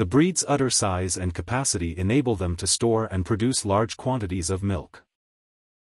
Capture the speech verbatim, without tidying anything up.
The breed's udder size and capacity enable them to store and produce large quantities of milk.